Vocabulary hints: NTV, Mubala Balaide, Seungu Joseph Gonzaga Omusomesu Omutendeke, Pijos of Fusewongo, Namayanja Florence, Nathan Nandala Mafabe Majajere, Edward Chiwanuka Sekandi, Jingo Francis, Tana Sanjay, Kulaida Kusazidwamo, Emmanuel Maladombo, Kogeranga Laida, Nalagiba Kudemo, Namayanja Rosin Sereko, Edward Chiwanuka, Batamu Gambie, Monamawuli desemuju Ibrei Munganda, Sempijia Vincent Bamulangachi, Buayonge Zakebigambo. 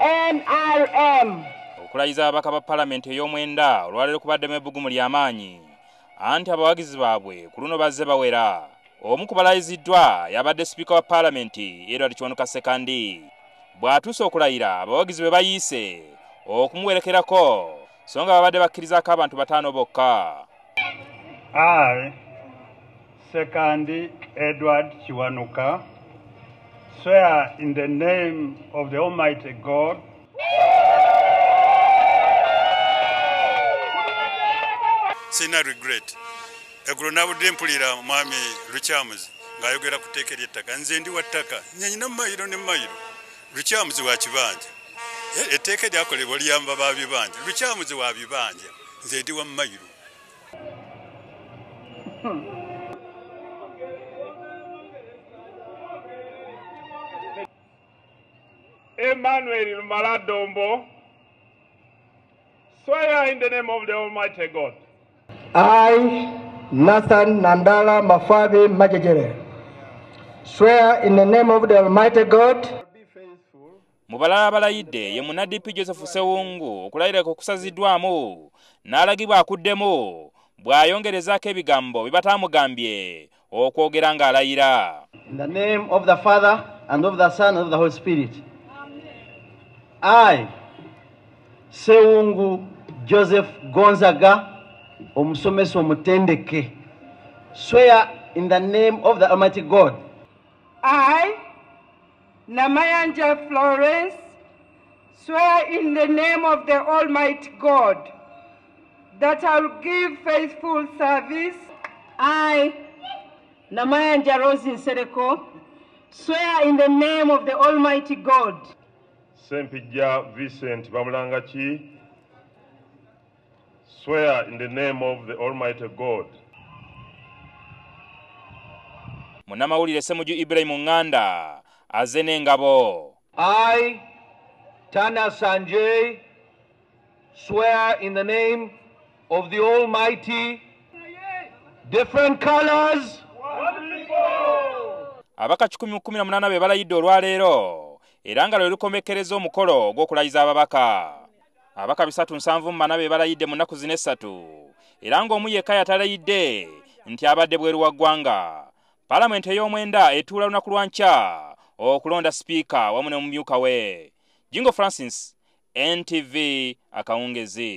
NRM. Okulayiza abaka ba parliament ey'omwenda olwaleero kubadde mebbugumu ly'amaanyi anti abawagizi baabwe ku luno bazze bawera. Omu ku balayiziddwa yabadde speaker wa parliament Edward Chiwanuka Sekandi. Bw'atuuse okulayira abawagizi be bayise okumuwerekerako songa babadde bakkirizaako abantu bataano bokka. I, Sekandi Edward Chiwanuka, swear in the name of the Almighty God sina regret ekulonabudde mpulira mwami Luchamuzi ngayogera kuteekera ettaka nze ndi wattaka nnyina mmayiro ne mmayiro Luchamuzi wa kibanja etteeka lyakolebwa liyamba babibanja Luchamuzi wa bibanja nze ndi wa mmayiro. Emmanuel Maladombo, swear in the name of the Almighty God. I, Nathan Nandala Mafabe Majajere, swear in the name of the Almighty God. Mubala Balaide, yemunadi Pijos of Fusewongo, Kulaida Kusazidwamo, Nalagiba Kudemo, Buayonge Zakebigambo, Batamu Gambie, O Kogeranga Laida. In the name of the Father, and of the Son, and of the Holy Spirit. I, Seungu Joseph Gonzaga Omusomesu Omutendeke, swear in the name of the Almighty God. I, Namayanja Florence, swear in the name of the Almighty God that I will give faithful service. I, Namayanja Rosin Sereko, swear in the name of the Almighty God. Sempijia Vincent Bamulangachi, swear in the name of the Almighty God. Monamawuli desemuju Ibrei Munganda, azene ngabo. I, Tana Sanjay, swear in the name of the Almighty. Different colors. Abaka chukumi kumina munana bebala yido olwaleero. Eranga lwe lukomekereza omukolo gw'okulayiza ababaka. Abaka bisatu nsanvu manabe balayidde mu nnaku zino essatu. Eranga omu yekka yatalayidde nti abadde bweru wa ggwanga. Paalamenti ey'omwenda etuula lunaku lwa nkya okulonda sipiika wamu n'omumyuka we. Jingo Francis, NTV akawungezi.